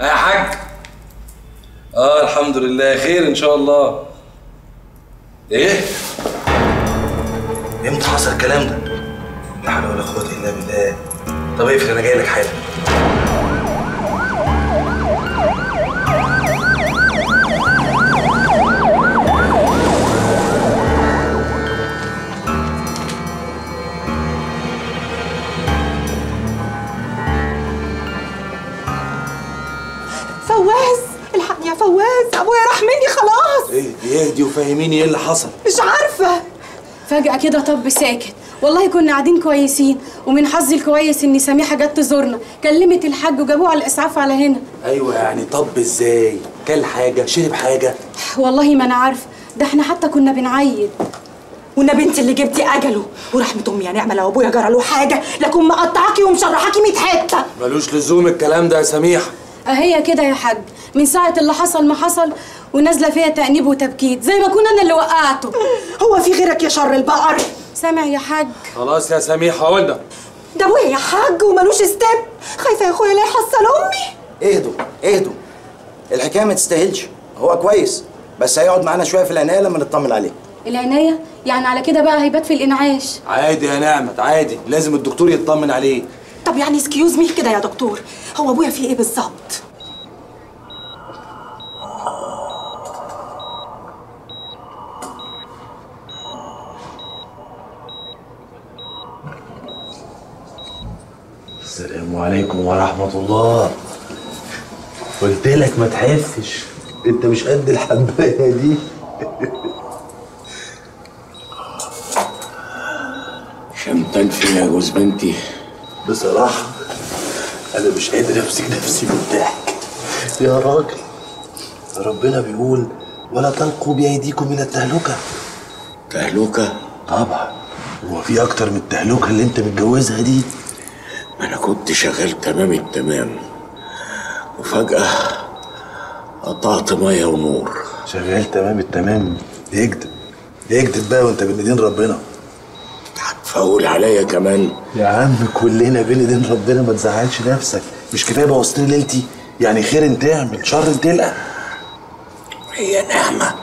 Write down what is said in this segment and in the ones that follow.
يا حاج. الحمد لله خير ان شاء الله. ايه؟ امتى حصل الكلام ده؟ لا حول ولا قوة الا بالله. طب اقفل انا جاي لك حالا. اهدي وفهميني ايه اللي حصل. مش عارفه فجأة كده طب ساكت. والله كنا قاعدين كويسين ومن حظي الكويس ان سميحه جت تزورنا، كلمت الحاج وجابوه على الاسعاف على هنا. ايوه يعني طب ازاي؟ كل حاجه شرب حاجه؟ والله ما انا عارفه، ده احنا حتى كنا بنعيد. والنبي انت اللي جبتي اجله ورحمه امي يا نعمه، لو ابويا جرى له حاجه لكن مقطعاكي ومشرحاكي 100 حته. ملوش لزوم الكلام ده يا سميحه. اهي كده يا حاج، من ساعه اللي حصل ما حصل ونازله فيها تأنيب وتبكيت زي ما كنت انا اللي وقعته. هو في غيرك يا شر البقر؟ سامع يا حاج؟ خلاص يا سميحه قلنا. ده ابويا يا حاج ومالوش ستيب. خايفه يا اخويا لا يحصل امي. اهدوا اهدوا، الحكايه ما تستاهلش. هو كويس بس هيقعد معانا شويه في العنايه لما نطمن عليه. العنايه؟ يعني على كده بقى هيبات في الانعاش؟ عادي يا نعمت عادي، لازم الدكتور يطمن عليه. طب يعني اسكيوز مي كده يا دكتور، هو ابويا فيه ايه بالظبط؟ السلام عليكم ورحمة الله. قلت لك ما تحفش، انت مش قد الحباية دي. شمتك فين يا جوز بنتي؟ بصراحة أنا مش قادر أمسك نفسي من الضحك يا راجل. ربنا بيقول ولا تلقوا بأيديكم من التهلكة. تهلكة؟ طبعا، هو في أكتر من التهلكة اللي أنت متجوزها دي؟ أنا كنت شغال تمام التمام وفجأة قطعت مية ونور. شغال تمام التمام؟ اكدب اكدب بقى وأنت بين إيدين ربنا. هتفول عليا كمان يا عم؟ كلنا بين ايدين ربنا، ما تزعلش نفسك. مش كفايه بوظت لي ليلتي؟ يعني خير تعمل شر تلقى. هي نعمه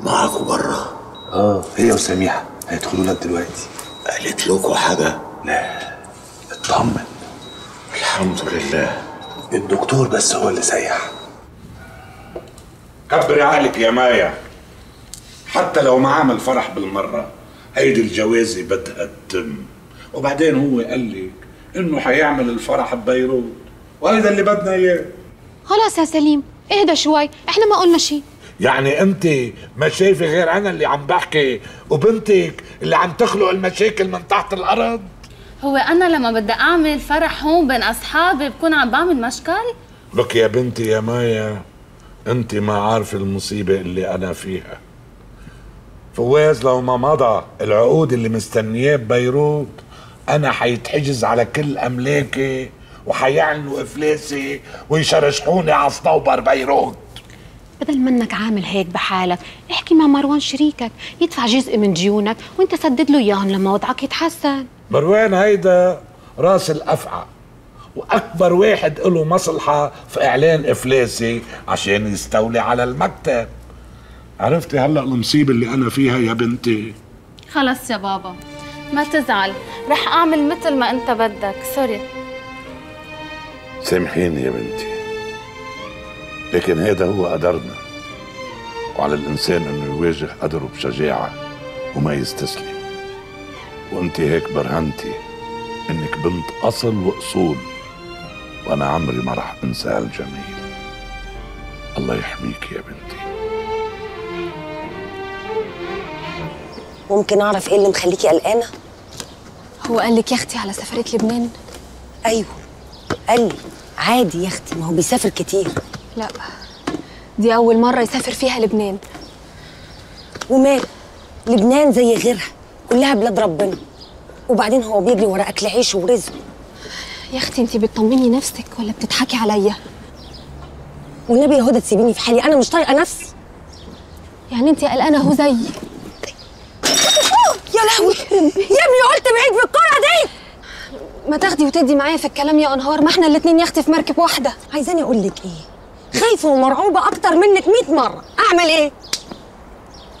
معاكوا بره؟ اه هي وسميحه هيدخلوا لك دلوقتي. قالت لكوا حاجه؟ لا اطمن الحمد لله. الدكتور بس هو اللي سيح. كبري عقلك يا مايا، حتى لو ما عمل فرح بالمره هيدي الجوازة بدها تتم. وبعدين هو قال لك انه هيعمل الفرح ببيروت وهيدا اللي بدنا اياه. خلاص يا سليم اهدى شوي، احنا ما قلنا شيء. يعني انت ما شايفه غير انا اللي عم بحكي وبنتك اللي عم تخلق المشاكل من تحت الارض؟ هو انا لما بدي اعمل فرح هون بين اصحابي بكون عم بعمل مشكل؟ لك يا بنتي يا مايا، انت ما عارفه المصيبه اللي انا فيها. فواز لو ما مضى العقود اللي مستنياه ببيروت انا حيتحجز على كل املاكي وحيعلنوا افلاسي ويشرشحوني على صنوبر بيروت. بدل منك عامل هيك بحالك، احكي مع مروان شريكك يدفع جزء من ديونك وانت سدد له اياهم لما وضعك يتحسن. مروان هيدا راس الافقع واكبر واحد له مصلحه في اعلان افلاسي عشان يستولي على المكتب. عرفتي هلا المصيبه اللي انا فيها يا بنتي؟ خلص يا بابا ما تزعل، رح اعمل مثل ما انت بدك. سوري سامحيني يا بنتي، لكن هذا هو قدرنا وعلى الانسان انه يواجه قدره بشجاعه وما يستسلم. وانت هيك برهنتي انك بنت اصل واصول، وانا عمري ما رح انسى هالجميل. الله يحميك يا بنتي. ممكن اعرف ايه اللي مخليكي قلقانه؟ هو قال لك يا اختي على سفريه لبنان؟ ايوه قال لي. عادي يا اختي، ما هو بيسافر كتير. لا دي اول مره يسافر فيها لبنان. ومال لبنان زي غيرها كلها بلاد ربنا، وبعدين هو بيجري ورا اكل عيشه ورزقه. يا اختي انت بتطمني نفسك ولا بتضحكي عليا؟ والنبي يا هدى تسيبيني في حالي، انا مش طايقه نفسي. يعني انت قلقانه اهو زي يا لهوي يا ابني، قلت بعيد بالكرة دي. ما تاخدي وتدي معايا في الكلام يا انهار، ما احنا الاتنين يخت في مركب واحده. عايزاني اقول لك ايه؟ خايفه ومرعوبه اكتر منك 100 مره، اعمل ايه؟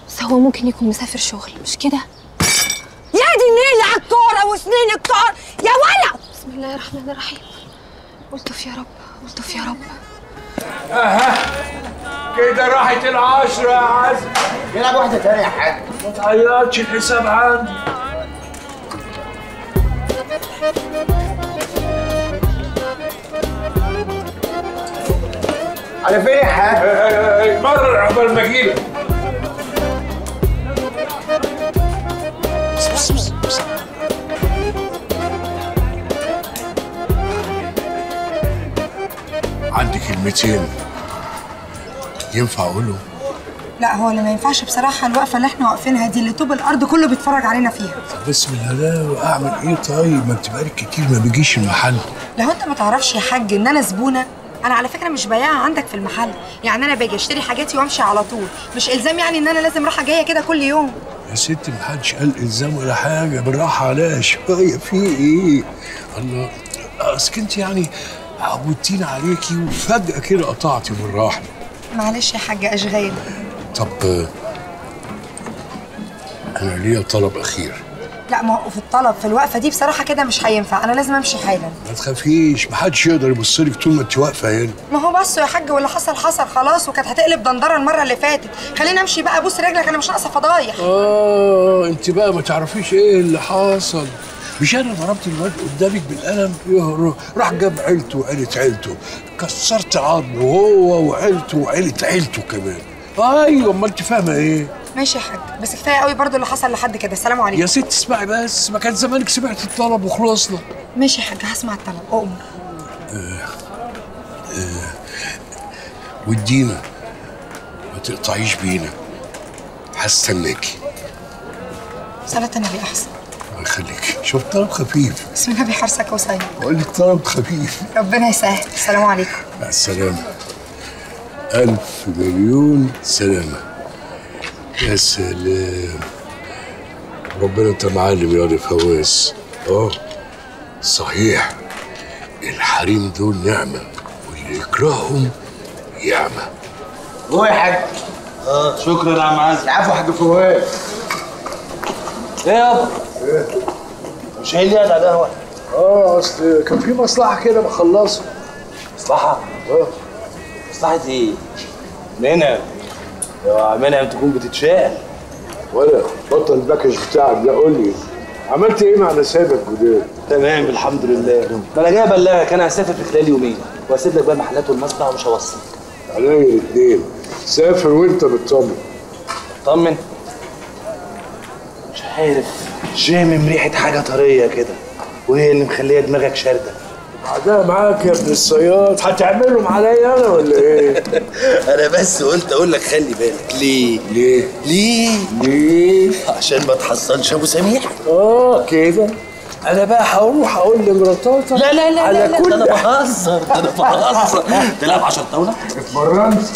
بس هو ممكن يكون مسافر شغل، مش كده؟ يا دي نيلي على الكوره وسنين الكوره يا ولد. بسم الله الرحمن الرحيم. قلتف يا رب، قلتف يا رب. اها كده راحت العشره يا عزم. يلعب واحده تانيه يا حاج. ما تعيطش، الحساب عندي. على فين يا حاج؟ مرر عقبال ما اجيلك. عندي كلمتين ينفع اقوله؟ لا هو اللي ما ينفعش بصراحه الوقفه اللي احنا واقفينها دي، اللي طوب الارض كله بيتفرج علينا فيها. طب بسم الله، اعمل ايه طيب؟ ما انت بقالك كتير ما بيجيش المحل. لو انت ما تعرفش يا حاج ان انا زبونه، انا على فكره مش بياعه عندك في المحل، يعني انا باجي اشتري حاجاتي وامشي على طول، مش الزام يعني ان انا لازم رايحه جايه كده كل يوم. يا ستي ما حدش قال الزام ولا حاجه، بالراحه عليا شويه. في ايه؟ الله اصل انت يعني عودتيني عليكي وفجاه كده قطعتي بالراحه. معلش يا حاجه اشغال. طب انا ليا طلب اخير. لا ما هو في الطلب في الوقفه دي بصراحه كده مش هينفع، انا لازم امشي حالا. ما تخافيش، ما حدش يقدر يبص لك طول ما انت واقفه هنا. ما هو بصوا يا حاج، واللي حصل حصل خلاص، وكانت هتقلب دندره المره اللي فاتت. خلينا امشي بقى، بص رجلك انا مش ناقصه فضايح. انت بقى ما تعرفيش ايه اللي حصل. مش انا ضربت الواد قدامك بالقلم يهرب، راح جاب عيلته وعيله عيلته، كسرت عظمه وهو وعيلته وعيله عيلته كمان. ايوه امال انت فاهمه ايه؟ ماشي يا حاج، بس كفايه قوي برضو اللي حصل لحد كده. السلام عليكم. يا ست اسمعي بس، ما كان زمانك سمعت الطلب وخلصنا. ماشي يا حاج هسمع الطلب. اؤمر. ودينا ما تقطعيش بينا، هستناكي. صلاة النبي احسن. الله يخليكي، شوف طلب خفيف. بسم الله بيحرسك وسيد. بقول لك طلب خفيف. ربنا يسهل. السلام عليكم. مع السلامه. ألف مليون سلامة. يا سلام، ربنا أنت معلم يا فواز. صحيح، الحريم دول نعمة واللي يكرههم يعمى. هو يا حاج. شكرا يا عم عزمي. العفو يا حاج فواز. إيه يابا؟ إيه؟ مش هي اللي قاعد على القهوة؟ أصل كان في مصلحة كده بخلصها. مصلحة؟ مصلحة ايه؟ منى يا منى تكون بتتشاءل ولا بطل الباكج بتاعك ده. قول لي عملت ايه مع نسابك الجداد؟ تمام الحمد لله. ده انا جاي ابلغك، انا هسافر في خلال يومين وهسيب لك بقى المحلات والمصنع ومش هوصيك. عليا الاثنين، سافر وانت بتطمن. اطمن؟ مش عارف، شامم ريحة حاجة طرية كده وهي اللي مخلية دماغك شاردة. بعدها معاك يا ابن الصياد، هتعملهم عليا انا ولا ايه؟ انا بس قلت اقول لك خلي بالك. ليه؟ ليه؟ ليه؟ ليه؟ عشان ما تحصلش ابو سميح. كده؟ انا بقى هروح اقول لمراتاتك. لا لا لا على لا لا لا، ده انا بهزر، ده انا بهزر. تلعب 10 طاوله؟ اتمرنت؟